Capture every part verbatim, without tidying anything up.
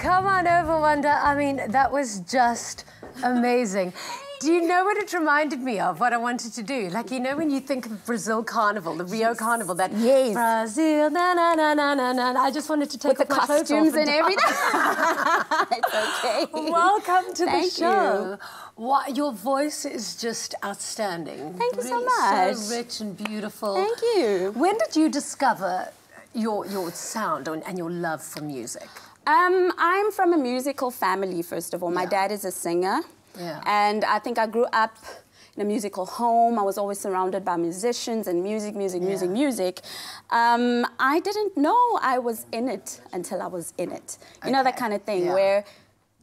Come on over, Wanda. I mean, that was just amazing. Do you know what it reminded me of, what I wanted to do? Like, you know when you think of Brazil Carnival, the Rio yes. Carnival, that yes. Brazil, na-na-na-na-na-na. I just wanted to take With the costumes and, and everything. It's okay. Welcome to Thank the show. You. What, your voice is just outstanding. Thank you really, so much. So rich and beautiful. Thank you. When did you discover your, your sound and your love for music? Um, I'm from a musical family, first of all. My yeah. dad is a singer. Yeah. And I think I grew up in a musical home. I was always surrounded by musicians and music, music, yeah. music, music. Um, I didn't know I was in it until I was in it. You okay. know, that kind of thing yeah. where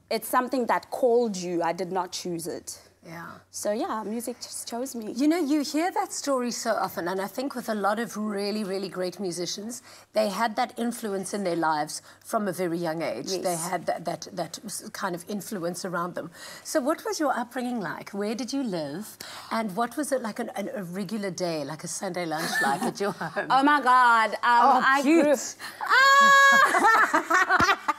it's something that called you. I did not choose it. Yeah. So, yeah, music just chose me. You know, you hear that story so often, and I think with a lot of really, really great musicians, they had that influence in their lives from a very young age. Yes. They had that, that, that kind of influence around them. So what was your upbringing like? Where did you live? And what was it like an, an, a regular day, like a Sunday lunch like at your home? Oh, my God. Um, oh, I cute. Grew... Ah!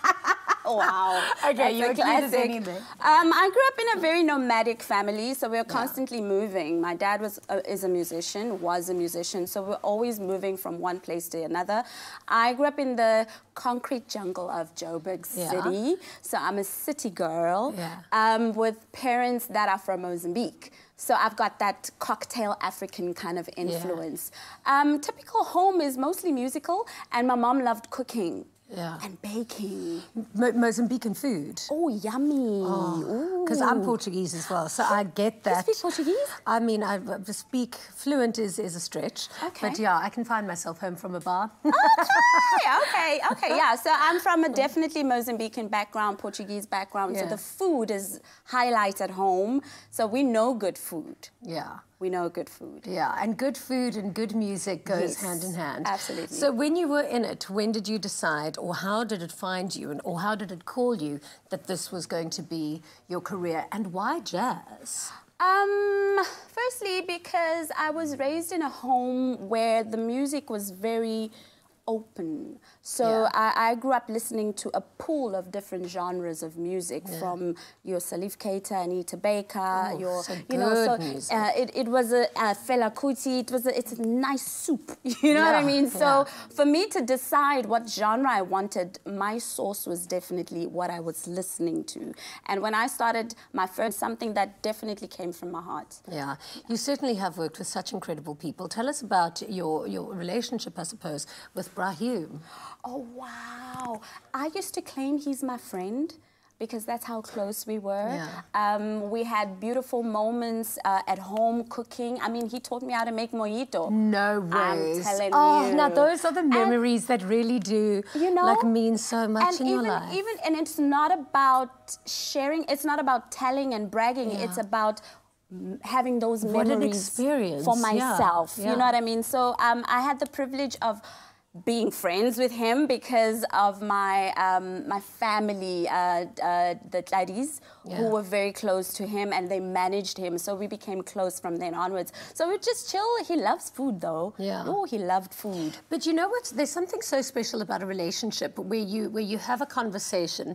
Wow. Okay, you're classic. Um, I grew up in a very nomadic family, so we were constantly yeah. moving. My dad was uh, is a musician, was a musician, so we're always moving from one place to another. I grew up in the concrete jungle of Joburg yeah. City, so I'm a city girl yeah. um, with parents that are from Mozambique. So I've got that cocktail African kind of influence. Yeah. Um, typical home is mostly musical, and my mom loved cooking. Yeah. And baking. Mo Mozambican food. Oh, yummy. Because I'm Portuguese as well, so I get that. Do you speak Portuguese? I mean, I speak fluent is, is a stretch. Okay. But, yeah, I can find myself home from a bar. Okay, okay, okay, yeah. So I'm from a definitely Mozambican background, Portuguese background, yeah. so the food is highlight at home. So we know good food. Yeah. We know good food. Yeah, and good food and good music goes yes, hand in hand. Absolutely. So when you were in it, when did you decide, or how did it find you, and or how did it call you that this was going to be your career, and why jazz? Um, firstly, because I was raised in a home where the music was very open. So yeah. I, I grew up listening to a pool of different genres of music yeah. from your Salif Keita, Anita Baker, oh, your, so you know, so uh, it, it was a uh, Fela Kuti, it was a, it's a nice soup, you know yeah, what I mean? So yeah. for me to decide what genre I wanted, my source was definitely what I was listening to. And when I started my first, something that definitely came from my heart. Yeah, you certainly have worked with such incredible people. Tell us about your, your relationship, I suppose, with Raheem. Oh, wow. I used to claim he's my friend because that's how close we were. Yeah. Um, we had beautiful moments uh, at home cooking. I mean, he taught me how to make mojito. No ways. I'm telling oh, you. Now those are the memories and, that really do, you know, like mean so much and in even, your life. Even, and it's not about sharing. It's not about telling and bragging. Yeah. It's about having those what memories an experience. For myself. Yeah. Yeah. You know what I mean? So um, I had the privilege of being friends with him because of my um, my family, uh, uh, the ladies yeah. who were very close to him and they managed him, so we became close from then onwards. So we just chill. He loves food, though. Yeah. Oh, he loved food. But you know what? There's something so special about a relationship where you where you have a conversation.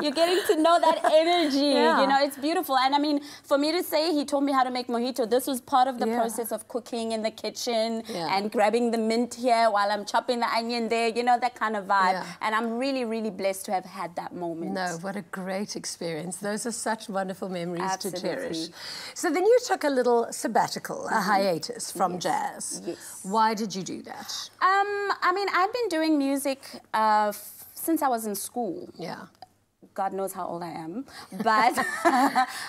You're getting to know that energy. Yeah. You know, it's beautiful. And I mean, for me to say he told me how to make mojito, this was part of the yeah. process of cooking in the kitchen yeah. and grabbing the mint here while I'm chopping the onion there, you know, that kind of vibe. Yeah. And I'm really, really blessed to have had that moment. No, what a great experience. Those are such wonderful memories Absolutely. To cherish. So then you took a little sabbatical, mm-hmm. a hiatus from yes. jazz. Yes. Why did you do that? Um, I mean, I've been doing music uh, f since I was in school. Yeah. God knows how old I am, but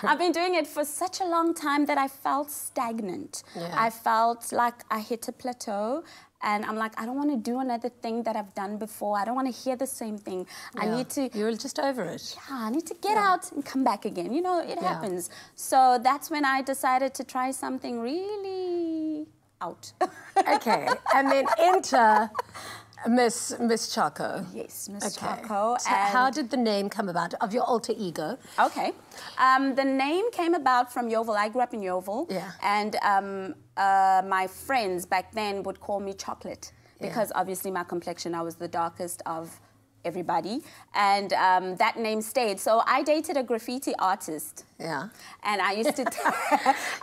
I've been doing it for such a long time that I felt stagnant. Yeah. I felt like I hit a plateau and I'm like, I don't want to do another thing that I've done before. I don't want to hear the same thing. Yeah. I need to... You're just over it. Yeah, I need to get yeah. out and come back again. You know, it yeah. happens. So that's when I decided to try something really out. Okay, and then enter... Miss Miss Choco. Yes, Miss okay. Choco. So and how did the name come about of your alter ego? Okay, um, the name came about from Yeovil. I grew up in Yeovil, yeah. and um, uh, my friends back then would call me Chocolate because yeah. obviously my complexion, I was the darkest of everybody, and um, that name stayed. So I dated a graffiti artist. Yeah. And I used to...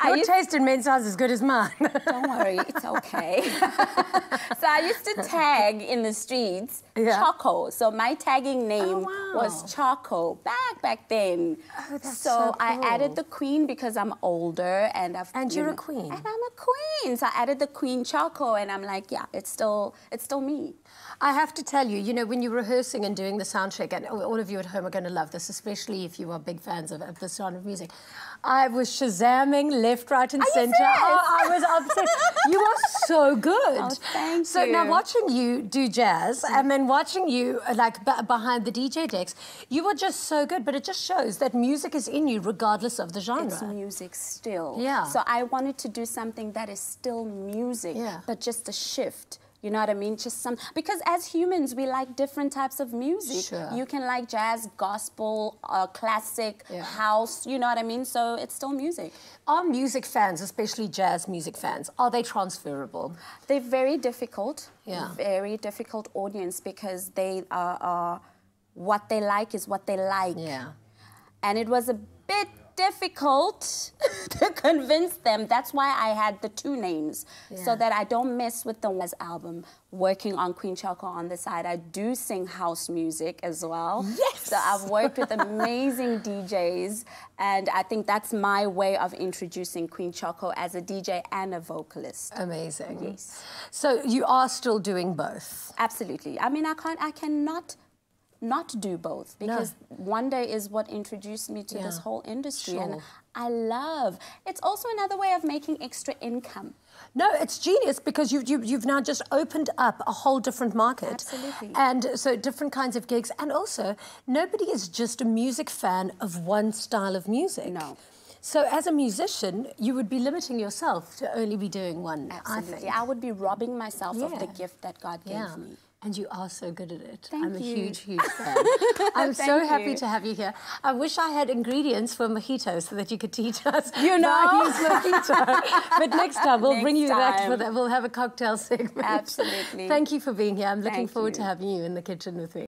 Your used taste in men's size is as good as mine. Don't worry, it's okay. So I used to tag in the streets, yeah. Choco. So my tagging name oh, wow. was Choco, back, back then. Oh, that's so, so cool. I added the Queen because I'm older and I've... And you're know, a Queen. And I'm a Queen. So I added the Queen Choco and I'm like, yeah, it's still, it's still me. I have to tell you, you know, when you're rehearsing and doing the soundtrack, and all of you at home are going to love this, especially if you are big fans of, of the Sound of Music. I was shazamming left, right and centre. Oh, I was obsessed. You are so good. Oh, thank so you. So now watching you do jazz and then watching you like b behind the D J decks, you are just so good, but it just shows that music is in you regardless of the genre. It's music still. Yeah. So I wanted to do something that is still music, yeah. but just a shift. You know what I mean? Just some, because as humans, we like different types of music. Sure. You can like jazz, gospel, uh, classic, yeah. house, you know what I mean? So it's still music. Are music fans, especially jazz music fans, are they transferable? They're very difficult. Yeah. Very difficult audience because they are, are what they like is what they like. Yeah. And it was a bit difficult to convince them. That's why I had the two names, yeah. so that I don't mess with the Waz album. Working on Queen Choco on the side, I do sing house music as well. Yes! So I've worked with amazing D Js, and I think that's my way of introducing Queen Choco as a D J and a vocalist. Amazing. Yes. So you are still doing both? Absolutely. I mean, I can't, I cannot not do both, because no. Wanda is what introduced me to yeah. this whole industry, sure. and I love. It's also another way of making extra income. No, it's genius, because you, you, you've now just opened up a whole different market. Absolutely. And so different kinds of gigs, and also nobody is just a music fan of one style of music. No. So as a musician, you would be limiting yourself to only be doing one. Absolutely. I think. I would be robbing myself yeah. of the gift that God gave yeah. me. And you are so good at it. Thank I'm you. a huge, huge fan. I'm Thank so happy you. to have you here. I wish I had ingredients for mojito so that you could teach us. You know, I use mojito. But next time we'll next bring you time. back for that. We'll have a cocktail segment. Absolutely. Thank you for being here. I'm looking Thank forward you. to having you in the kitchen with me.